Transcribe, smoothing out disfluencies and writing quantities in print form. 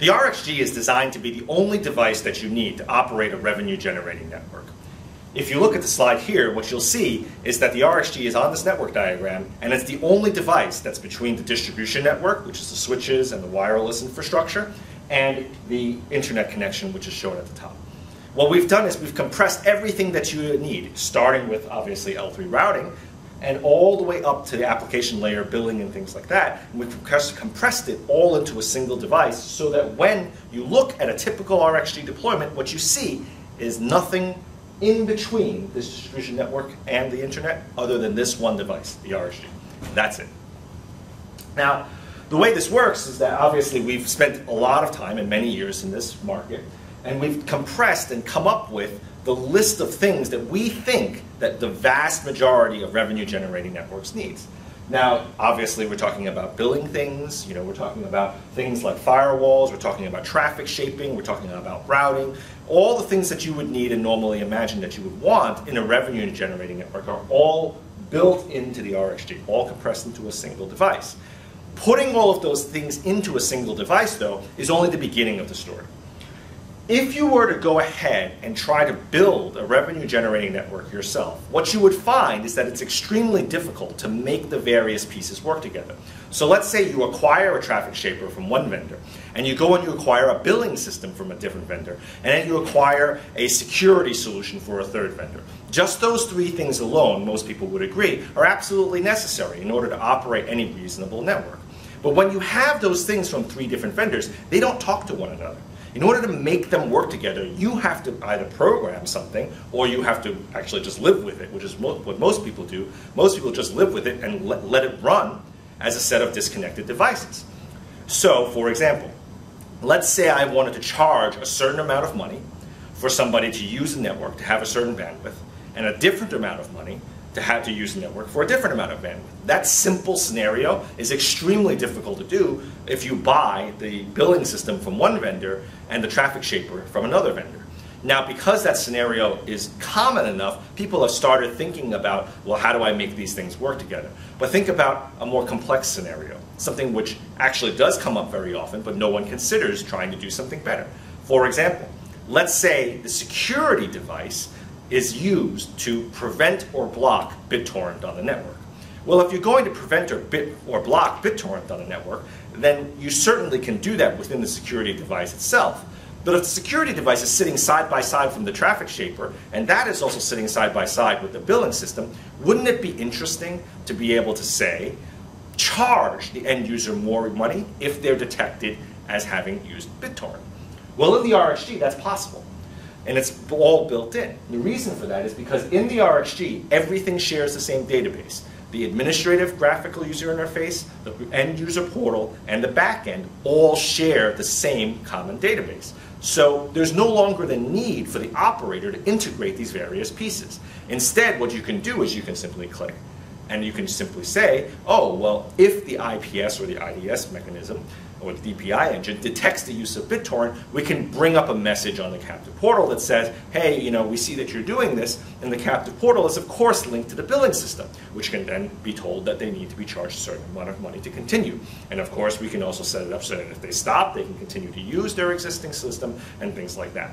The RXG is designed to be the only device that you need to operate a revenue-generating network. If you look at the slide here, what you'll see is that the RXG is on this network diagram, and it's the only device that's between the distribution network, which is the switches and the wireless infrastructure, and the internet connection, which is shown at the top. What we've done is we've compressed everything that you need, starting with, obviously, L3 routing, and all the way up to the application layer, billing, and things like that. And we've compressed it all into a single device so that when you look at a typical RXG deployment, what you see is nothing in between this distribution network and the internet other than this one device, the RXG. That's it. Now, the way this works is that obviously we've spent a lot of time and many years in this market, and we've compressed and come up with the list of things that we think that the vast majority of revenue-generating networks needs. Now, obviously, we're talking about billing things. You know, we're talking about things like firewalls. We're talking about traffic shaping. We're talking about routing. All the things that you would need and normally imagine that you would want in a revenue-generating network are all built into the RXG, all compressed into a single device. Putting all of those things into a single device, though, is only the beginning of the story. If you were to go ahead and try to build a revenue-generating network yourself, what you would find is that it's extremely difficult to make the various pieces work together. So let's say you acquire a traffic shaper from one vendor, and you go and you acquire a billing system from a different vendor, and then you acquire a security solution for a third vendor. Just those three things alone, most people would agree, are absolutely necessary in order to operate any reasonable network. But when you have those things from three different vendors, they don't talk to one another. In order to make them work together, you have to either program something or you have to actually just live with it, which is what most people do. Most people just live with it and let it run as a set of disconnected devices. So, for example, let's say I wanted to charge a certain amount of money for somebody to use a network to have a certain bandwidth, and a different amount of money to have to use a network for a different amount of bandwidth. That simple scenario is extremely difficult to do if you buy the billing system from one vendor and the traffic shaper from another vendor. Now, because that scenario is common enough, people have started thinking about, well, how do I make these things work together? But think about a more complex scenario, something which actually does come up very often, but no one considers trying to do something better. For example, let's say the security device is used to prevent or block BitTorrent on the network. Well, if you're going to prevent or block BitTorrent on the network, then you certainly can do that within the security device itself. But if the security device is sitting side by side from the traffic shaper, and that is also sitting side by side with the billing system, wouldn't it be interesting to be able to say, charge the end user more money if they're detected as having used BitTorrent? Well, in the RXG, that's possible. And it's all built in. The reason for that is because in the RXG, everything shares the same database. The administrative graphical user interface, the end user portal, and the backend all share the same common database. So there's no longer the need for the operator to integrate these various pieces. Instead, what you can do is you can simply click. And you can simply say, oh, well, if the IPS or the IDS mechanism or the DPI engine detects the use of BitTorrent, we can bring up a message on the captive portal that says, hey, you know, we see that you're doing this, and the captive portal is, of course, linked to the billing system, which can then be told that they need to be charged a certain amount of money to continue. And, of course, we can also set it up so that if they stop, they can continue to use their existing system and things like that.